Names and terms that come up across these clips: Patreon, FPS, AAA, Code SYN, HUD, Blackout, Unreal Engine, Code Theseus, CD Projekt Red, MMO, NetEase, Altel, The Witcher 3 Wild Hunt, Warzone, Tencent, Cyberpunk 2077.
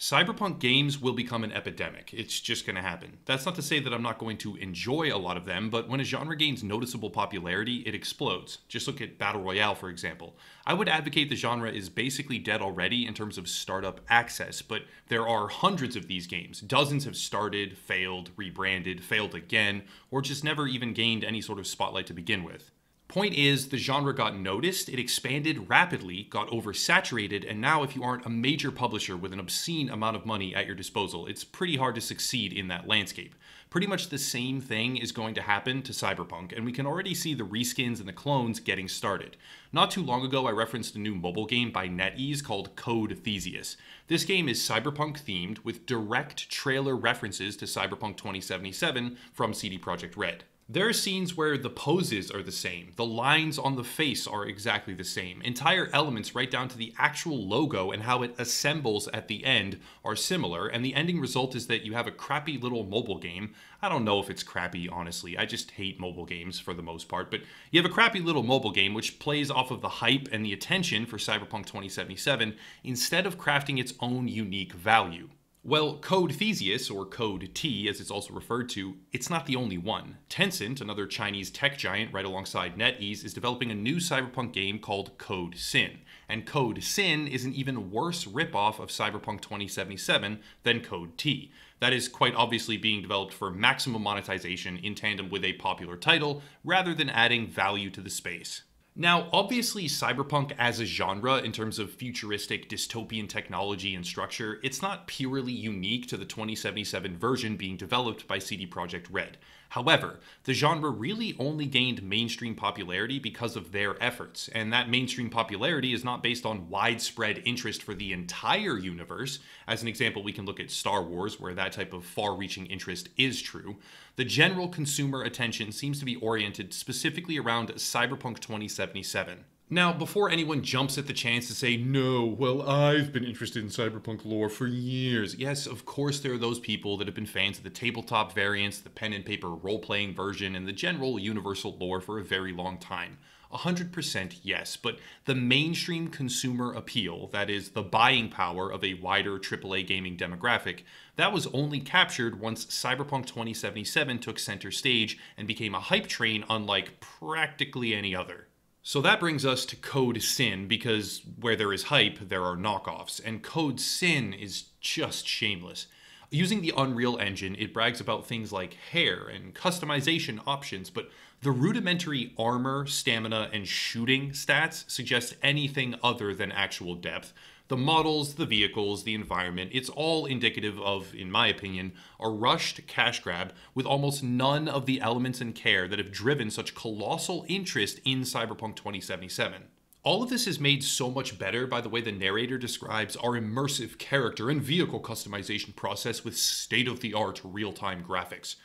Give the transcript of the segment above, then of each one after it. cyberpunk games will become an epidemic. It's just going to happen. That's not to say that I'm not going to enjoy a lot of them, but when a genre gains noticeable popularity, it explodes. Just look at Battle Royale, for example. I would advocate the genre is basically dead already in terms of startup access, but there are hundreds of these games. Dozens have started, failed, rebranded, failed again, or just never even gained any sort of spotlight to begin with. Point is, the genre got noticed, it expanded rapidly, got oversaturated, and now if you aren't a major publisher with an obscene amount of money at your disposal, it's pretty hard to succeed in that landscape. Pretty much the same thing is going to happen to Cyberpunk, and we can already see the reskins and the clones getting started. Not too long ago, I referenced a new mobile game by NetEase called Code Theseus. This game is Cyberpunk themed with direct trailer references to Cyberpunk 2077 from CD Projekt Red. There are scenes where the poses are the same, the lines on the face are exactly the same, entire elements right down to the actual logo and how it assembles at the end are similar, and the ending result is that you have a crappy little mobile game. I don't know if it's crappy, honestly. I just hate mobile games for the most part, but you have a crappy little mobile game which plays off of the hype and the attention for Cyberpunk 2077 instead of crafting its own unique value. Well, Code Theseus, or Code T as it's also referred to, it's not the only one. Tencent, another Chinese tech giant right alongside NetEase, is developing a new cyberpunk game called Code SYN. And Code SYN is an even worse ripoff of Cyberpunk 2077 than Code T. That is quite obviously being developed for maximum monetization in tandem with a popular title, rather than adding value to the space. Now, obviously, cyberpunk as a genre, in terms of futuristic dystopian technology and structure, it's not purely unique to the 2077 version being developed by CD Projekt Red. However, the genre really only gained mainstream popularity because of their efforts, and that mainstream popularity is not based on widespread interest for the entire universe. As an example, we can look at Star Wars, where that type of far-reaching interest is true. The general consumer attention seems to be oriented specifically around Cyberpunk 2077. Now, before anyone jumps at the chance to say, no, well, I've been interested in cyberpunk lore for years. Yes, of course there are those people that have been fans of the tabletop variants, the pen and paper role-playing version, and the general universal lore for a very long time. 100% yes, but the mainstream consumer appeal, that is, the buying power of a wider AAA gaming demographic, that was only captured once Cyberpunk 2077 took center stage and became a hype train unlike practically any other. So that brings us to Code SYN, because where there is hype, there are knockoffs, and Code SYN is just shameless. Using the Unreal Engine, it brags about things like hair and customization options, but the rudimentary armor, stamina, and shooting stats suggest anything other than actual depth. The models, the vehicles, the environment, it's all indicative of, in my opinion, a rushed cash grab with almost none of the elements and care that have driven such colossal interest in Cyberpunk 2077. All of this is made so much better by the way the narrator describes our immersive character and vehicle customization process with state-of-the-art real-time graphics.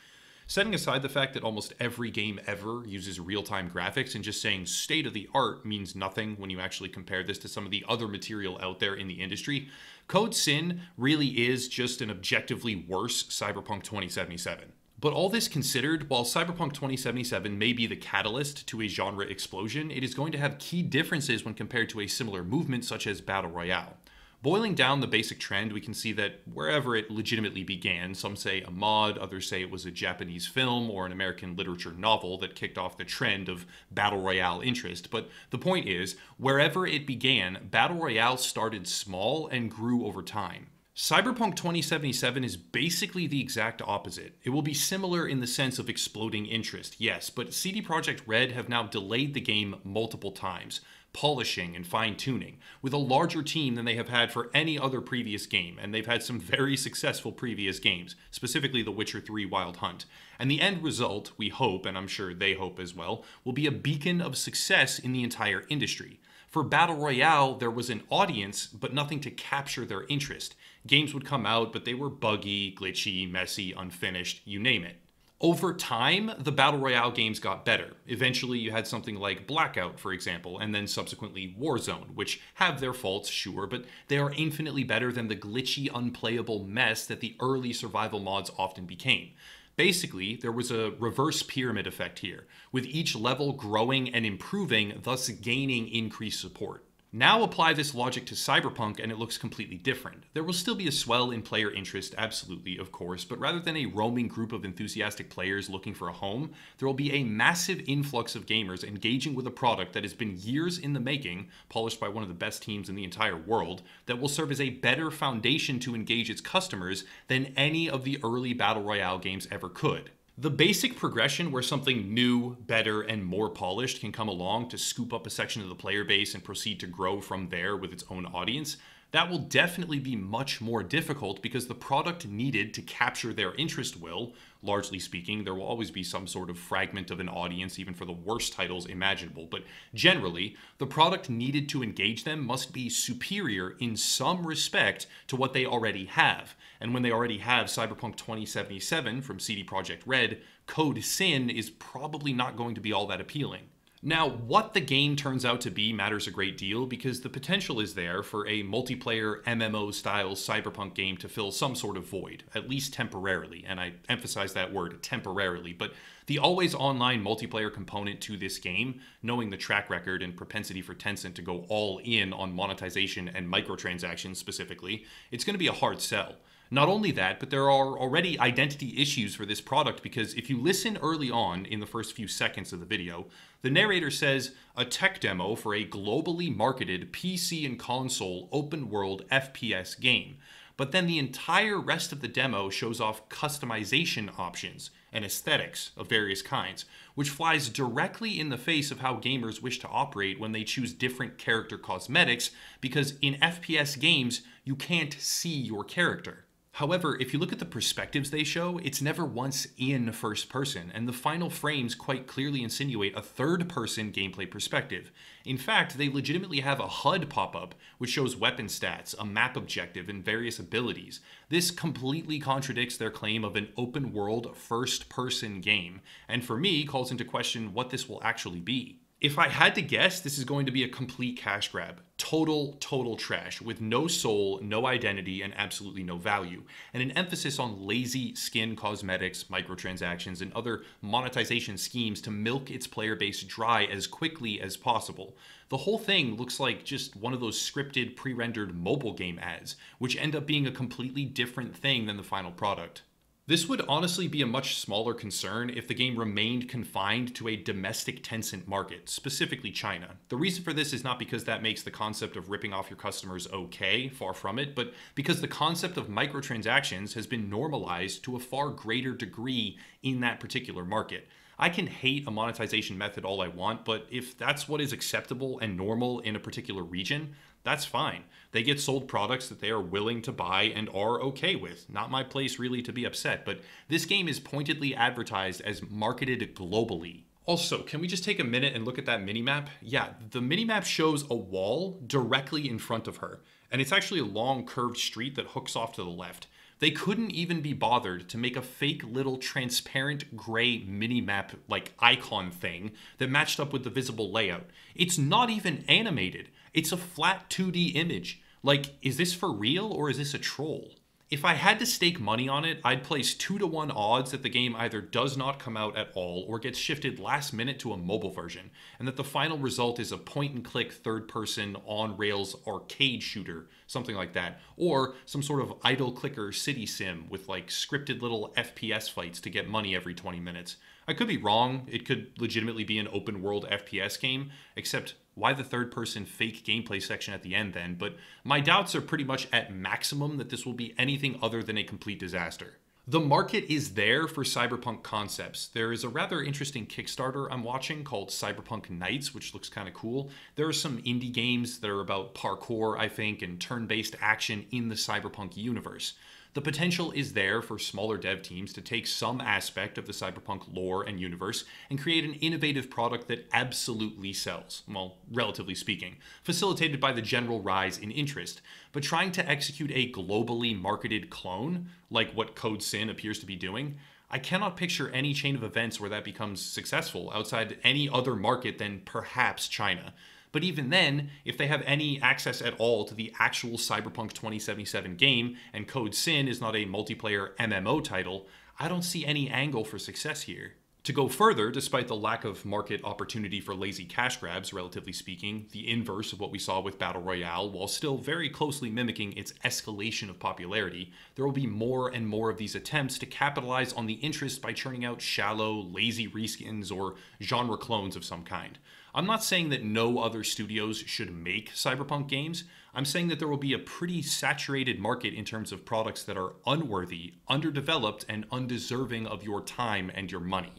Setting aside the fact that almost every game ever uses real-time graphics and just saying state-of-the-art means nothing when you actually compare this to some of the other material out there in the industry, Code SYN really is just an objectively worse Cyberpunk 2077. But all this considered, while Cyberpunk 2077 may be the catalyst to a genre explosion, it is going to have key differences when compared to a similar movement such as Battle Royale. Boiling down the basic trend, we can see that wherever it legitimately began, some say a mod, others say it was a Japanese film or an American literature novel that kicked off the trend of Battle Royale interest. But the point is, wherever it began, Battle Royale started small and grew over time. Cyberpunk 2077 is basically the exact opposite. It will be similar in the sense of exploding interest, yes, but CD Projekt Red have now delayed the game multiple times, polishing and fine-tuning, with a larger team than they have had for any other previous game, and they've had some very successful previous games, specifically The Witcher 3 Wild Hunt. And the end result, we hope, and I'm sure they hope as well, will be a beacon of success in the entire industry. For Battle Royale, there was an audience, but nothing to capture their interest. Games would come out, but they were buggy, glitchy, messy, unfinished, you name it. Over time, the Battle Royale games got better. Eventually, you had something like Blackout, for example, and then subsequently Warzone, which have their faults, sure, but they are infinitely better than the glitchy, unplayable mess that the early survival mods often became. Basically, there was a reverse pyramid effect here, with each level growing and improving, thus gaining increased support. Now apply this logic to Cyberpunk and it looks completely different. There will still be a swell in player interest, absolutely, of course, but rather than a roaming group of enthusiastic players looking for a home, there will be a massive influx of gamers engaging with a product that has been years in the making, polished by one of the best teams in the entire world, that will serve as a better foundation to engage its customers than any of the early Battle Royale games ever could. The basic progression where something new, better, and more polished can come along to scoop up a section of the player base and proceed to grow from there with its own audience, that will definitely be much more difficult because the product needed to capture their interest will, largely speaking, there will always be some sort of fragment of an audience even for the worst titles imaginable, but generally, the product needed to engage them must be superior in some respect to what they already have. And when they already have Cyberpunk 2077 from CD Projekt Red, Code SYN is probably not going to be all that appealing. Now, what the game turns out to be matters a great deal because the potential is there for a multiplayer MMO-style cyberpunk game to fill some sort of void, at least temporarily, and I emphasize that word, temporarily, but the always online multiplayer component to this game, knowing the track record and propensity for Tencent to go all in on monetization and microtransactions specifically, it's going to be a hard sell. Not only that, but there are already identity issues for this product because if you listen early on in the first few seconds of the video, the narrator says, "A tech demo for a globally marketed PC and console open world FPS game." But then the entire rest of the demo shows off customization options and aesthetics of various kinds, which flies directly in the face of how gamers wish to operate when they choose different character cosmetics because in FPS games, you can't see your character. However, if you look at the perspectives they show, it's never once in first person, and the final frames quite clearly insinuate a third-person gameplay perspective. In fact, they legitimately have a HUD pop-up, which shows weapon stats, a map objective, and various abilities. This completely contradicts their claim of an open-world first-person game, and for me, calls into question what this will actually be. If I had to guess, this is going to be a complete cash grab. Total trash with no soul, no identity, and absolutely no value. And an emphasis on lazy skin cosmetics, microtransactions, and other monetization schemes to milk its player base dry as quickly as possible. The whole thing looks like just one of those scripted, pre-rendered mobile game ads, which end up being a completely different thing than the final product. This would honestly be a much smaller concern if the game remained confined to a domestic Tencent market, specifically China. The reason for this is not because that makes the concept of ripping off your customers okay, far from it, but because the concept of microtransactions has been normalized to a far greater degree in that particular market. I can hate a monetization method all I want, but if that's what is acceptable and normal in a particular region, that's fine. They get sold products that they are willing to buy and are okay with. Not my place really to be upset, but this game is pointedly advertised as marketed globally. Also, can we just take a minute and look at that minimap? Yeah, the minimap shows a wall directly in front of her, and it's actually a long curved street that hooks off to the left. They couldn't even be bothered to make a fake little transparent gray minimap like icon thing that matched up with the visible layout. It's not even animated. It's a flat 2D image. Like, is this for real or is this a troll? If I had to stake money on it, I'd place 2-to-1 odds that the game either does not come out at all or gets shifted last minute to a mobile version, and that the final result is a point-and-click third-person on-rails arcade shooter, something like that, or some sort of idle clicker city sim with like scripted little FPS fights to get money every 20 minutes. I could be wrong, it could legitimately be an open-world FPS game, except why the third-person fake gameplay section at the end then, but my doubts are pretty much at maximum that this will be anything other than a complete disaster. The market is there for cyberpunk concepts. There is a rather interesting Kickstarter I'm watching called Cyberpunk Nights, which looks kind of cool. There are some indie games that are about parkour, I think, and turn-based action in the cyberpunk universe. The potential is there for smaller dev teams to take some aspect of the cyberpunk lore and universe and create an innovative product that absolutely sells, well, relatively speaking, facilitated by the general rise in interest. But trying to execute a globally marketed clone, like what Code SYN appears to be doing, I cannot picture any chain of events where that becomes successful outside any other market than perhaps China. But even then, if they have any access at all to the actual Cyberpunk 2077 game and Code SYN is not a multiplayer MMO title, I don't see any angle for success here. To go further, despite the lack of market opportunity for lazy cash grabs, relatively speaking, the inverse of what we saw with Battle Royale, while still very closely mimicking its escalation of popularity, there will be more and more of these attempts to capitalize on the interest by churning out shallow, lazy reskins or genre clones of some kind. I'm not saying that no other studios should make cyberpunk games. I'm saying that there will be a pretty saturated market in terms of products that are unworthy, underdeveloped, and undeserving of your time and your money.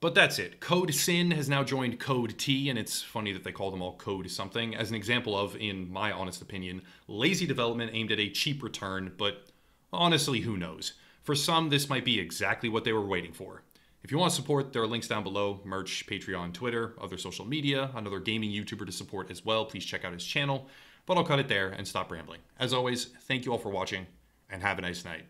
But that's it. Code SYN has now joined Code T, and it's funny that they call them all Code something, as an example of, in my honest opinion, lazy development aimed at a cheap return, but honestly, who knows? For some, this might be exactly what they were waiting for. If you want to support, there are links down below: merch, Patreon, Twitter, other social media, another gaming YouTuber to support as well. Please check out his channel. But I'll cut it there and stop rambling. As always, thank you all for watching, and have a nice night.